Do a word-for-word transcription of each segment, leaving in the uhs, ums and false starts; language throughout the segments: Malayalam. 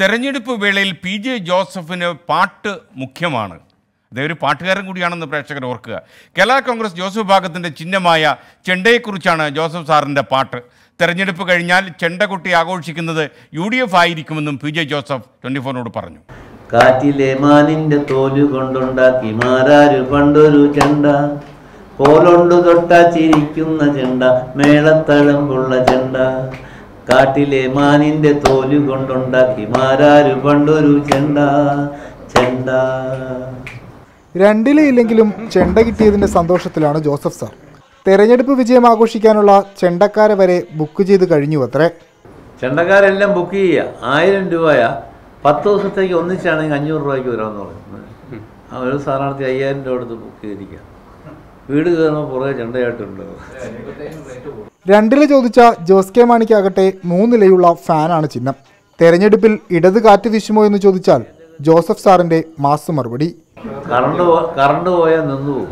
തെരഞ്ഞെടുപ്പ് വേളയിൽ പി ജെ ജോസഫിന് പാട്ട് മുഖ്യമാണ്. അദ്ദേഹം ഒരു പാട്ടുകാരൻ കൂടിയാണെന്ന് പ്രേക്ഷകർ ഓർക്കുക. കേരള കോൺഗ്രസ് ജോസ് വിഭാഗത്തിൻ്റെ ചിഹ്നമായ ചെണ്ടയെക്കുറിച്ചാണ് ജോസഫ് സാറിൻ്റെ പാട്ട്. തെരഞ്ഞെടുപ്പ് കഴിഞ്ഞാൽ ചെണ്ട കൊട്ടി ആഘോഷിക്കുന്നത് യു ഡി എഫ് ആയിരിക്കുമെന്നും പി ജെ ജോസഫ് ട്വൻറ്റി ഫോറിനോട് പറഞ്ഞു. കാറ്റിലെ മാനിൻ്റെ തോലു കൊണ്ടുണ്ടാക്കി മാരാരു പണ്ടൊരു ചെണ്ട പോലൊണ്ടു തൊട്ടാ ചിരിക്കുന്ന ചെണ്ട മേളത്തഴമ്പുള്ള ചെണ്ട. കാട്ടിലെ മാനിന്റെ തോലു കൊണ്ടുണ്ടാക്കി മാരാരു പണ്ടൊരു ചെണ്ട ചെണ്ട. രണ്ടിലെ ഇല്ലെങ്കിലും ചെണ്ട കിട്ടിയതിന്റെ സന്തോഷത്തിലാണ് ജോസഫ് സാർ. തെരഞ്ഞെടുപ്പ് വിജയം ആഘോഷിക്കാനുള്ള ചെണ്ടക്കാരെ വരെ ബുക്ക് ചെയ്ത് കഴിഞ്ഞു അത്രേ. ചെണ്ടക്കാരെല്ലാം ബുക്ക് ചെയ്യുക. ആയിരം രൂപയാ പത്ത് ദിവസത്തേക്ക് ഒന്നിച്ചാണെങ്കിൽ അഞ്ഞൂറ് രൂപയ്ക്ക് വരാമെന്ന് പറയുന്നത്. ആ ഒരു സ്ഥാനാർത്ഥി അയ്യായിരം രൂപ എടുത്ത് ബുക്ക് ചെയ്തിരിക്കുക. വീട് കയറുമ്പോൾ പുറകെ ചെണ്ടയായിട്ടുണ്ടോ? രണ്ടില് ചോദിച്ച ജോസ് കെ മാണിക്കാകട്ടെ മൂന്നിലയുള്ള ഫാനാണ് ചിഹ്നം. തെരഞ്ഞെടുപ്പിൽ ഇടത് കാറ്റ് വീശുമോ എന്ന് ചോദിച്ചാൽ ജോസഫ് സാറിന്റെ മാസ് മറുപടി കറണ്ട് കറണ്ട് പോയാൽ നിന്നു പോകും.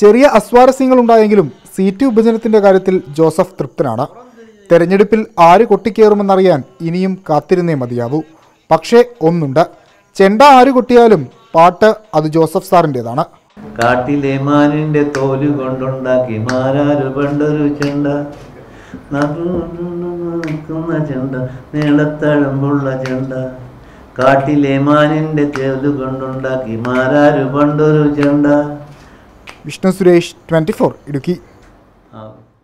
ചെറിയ അസ്വാരസ്യങ്ങൾ ഉണ്ടായെങ്കിലും സീറ്റ് വിഭജനത്തിന്റെ കാര്യത്തിൽ ജോസഫ് തൃപ്തനാണ്. തെരഞ്ഞെടുപ്പിൽ ആര് കൊട്ടിക്കേറുമെന്നറിയാൻ ഇനിയും കാത്തിരുന്നേ മതിയാവൂ. പക്ഷേ ഒന്നുണ്ട്, ചെണ്ട ആര് കൊട്ടിയാലും പാട്ട് അത് ജോസഫ് സാറിൻ്റെതാണ്. കാട്ടിലെ മാനിന്റെ തോല് കൊണ്ടുണ്ടാക്കി മാരാരു പണ്ടൊരു ചെണ്ട നടക്കുന്ന ചെണ്ട നീളത്തഴമ്പുള്ള ചെണ്ട. കാട്ടിലെ മാനിന്റെ തോല് കൊണ്ടുണ്ടാക്കി മാരാരു പണ്ടൊരു ചെണ്ട. Vishnu Suresh, twenty four, Idukki.